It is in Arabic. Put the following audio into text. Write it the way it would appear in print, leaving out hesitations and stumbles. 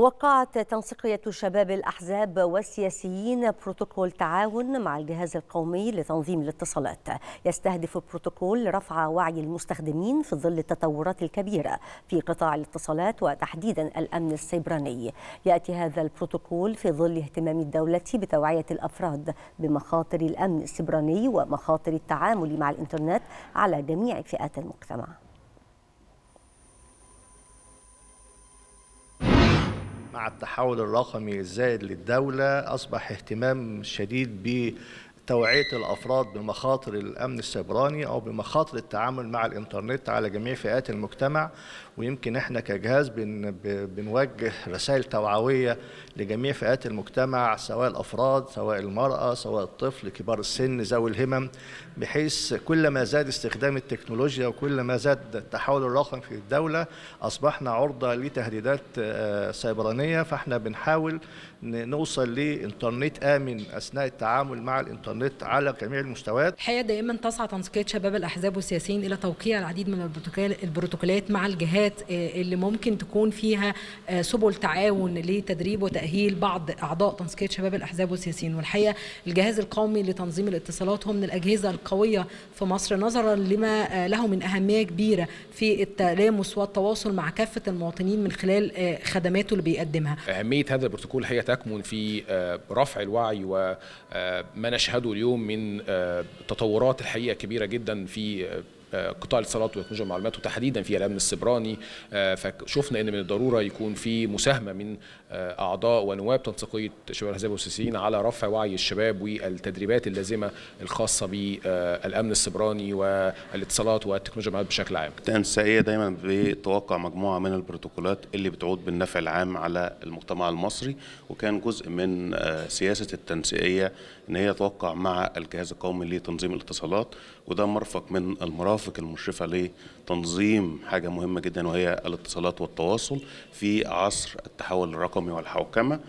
وقعت تنسيقية شباب الأحزاب والسياسيين بروتوكول تعاون مع الجهاز القومي لتنظيم الاتصالات، يستهدف بروتوكول رفع وعي المستخدمين في ظل التطورات الكبيرة في قطاع الاتصالات وتحديدا الأمن السيبراني. يأتي هذا البروتوكول في ظل اهتمام الدولة بتوعية الأفراد بمخاطر الأمن السيبراني ومخاطر التعامل مع الإنترنت على جميع فئات المجتمع. مع التحول الرقمي الزائد للدولة أصبح اهتمام شديد بتوعية الأفراد بمخاطر الأمن السيبراني أو بمخاطر التعامل مع الإنترنت على جميع فئات المجتمع، ويمكن إحنا كجهاز بنوجه رسائل توعوية لجميع فئات المجتمع، سواء الأفراد، سواء المرأة، سواء الطفل، كبار السن، ذوي الهمم، بحيث كلما زاد استخدام التكنولوجيا وكلما زاد التحول الرقمي في الدولة أصبحنا عرضة لتهديدات سيبرانية، فإحنا بنحاول نوصل لإنترنت آمن أثناء التعامل مع الإنترنت على جميع المستويات. الحقيقة دائما تسعى تنسيقية شباب الأحزاب والسياسيين إلى توقيع العديد من البروتوكولات مع الجهات اللي ممكن تكون فيها سبل تعاون لتدريب وتأهيل بعض أعضاء تنسيقية شباب الأحزاب والسياسيين. والحقيقة الجهاز القومي لتنظيم الاتصالات هم من الأجهزة القوية في مصر نظرا لما له من أهمية كبيرة في التلامس والتواصل مع كافة المواطنين من خلال خدماته اللي بيقدمها. أهمية هذا البروتوكول هي تكمن في رفع الوعي وما نشهده اليوم من تطورات الحقيقة كبيرة جدا في قطاع الاتصالات وتكنولوجيا المعلومات وتحديدا في الامن السيبراني، فشفنا ان من الضروره يكون في مساهمه من اعضاء ونواب تنسيقيه شباب الاحزاب والسياسيين على رفع وعي الشباب والتدريبات اللازمه الخاصه بالامن السيبراني والاتصالات والتكنولوجيا المعلومات بشكل عام. التنسيقيه دايما بتوقع مجموعه من البروتوكولات اللي بتعود بالنفع العام على المجتمع المصري، وكان جزء من سياسه التنسيقيه ان هي توقع مع الجهاز القومي لتنظيم الاتصالات، وده مرفق من المشرفة لتنظيم حاجة مهمة جدا وهي الاتصالات والتواصل في عصر التحول الرقمي والحوكمة.